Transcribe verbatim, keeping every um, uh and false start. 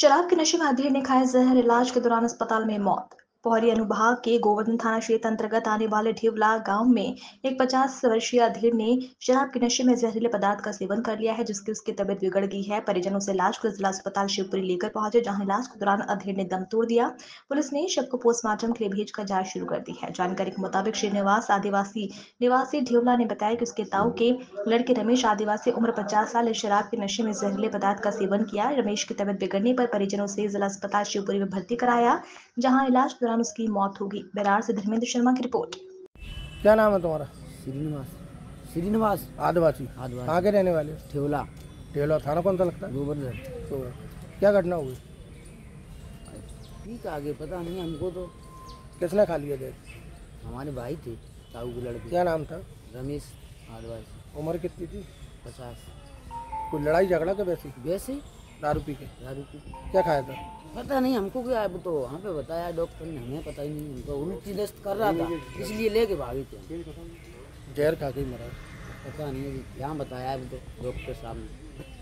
शराब के नशे में अधीर ने खाया जहर, इलाज के दौरान अस्पताल में मौत। पोहरी अनुभाग के गोवर्धन थाना क्षेत्र अंतर्गत आने वाले ढिवला गांव में एक पचास वर्षीय अधीर ने शराब के नशे में जहरीले पदार्थ का सेवन कर लिया है, जिसकी उसकी तबीयत बिगड़ गई है। परिजनों से लाश को जिला अस्पताल शिवपुरी लेकर पहुंचे, जहां इलाज के दौरान अधीर ने दम तोड़ दिया। पुलिस ने शव को पोस्टमार्टम के लिए भेजकर जांच शुरू कर दी है। जानकारी के मुताबिक श्रीनिवास आदिवासी निवासी ढिवला ने बताया कि उसके ताऊ के लड़के रमेश आदिवासी उम्र पचास साल शराब के नशे में जहरीले पदार्थ का सेवन किया। रमेश की तबीयत बिगड़ने पर परिजनों से जिला अस्पताल शिवपुरी में भर्ती कराया, जहाँ इलाज उसकी मौत होगी। बेरार से धर्मेंद्र शर्मा की रिपोर्ट। क्या नाम है तुम्हारा? श्रीनिवास। श्रीनिवास आदिवासी। कहाँ के रहने वाले? ठेवला। ठेवला थाना कौन सा लगता है? गोवर्धन। तो क्या घटना हुई? ठीक आगे पता नहीं हमको। तो किसने खा लिया थे? हमारे भाई थे, ताऊ के लड़के। क्या नाम था? रमेश आदिवासी। उम्र कितनी थी? पचास। कोई लड़ाई झगड़ा था? वैसे वैसे दारू पी के। दारू पी के क्या खाया था? पता नहीं हमको क्या। अब तो वहाँ पे बताया डॉक्टर ने, हमें पता ही नहीं। हमको उल्टी दस्त कर रहा था, इसलिए लेके भागे थे। जहर खा के मरा। पता नहीं यहाँ बताया अब तो डॉक्टर साहब ने।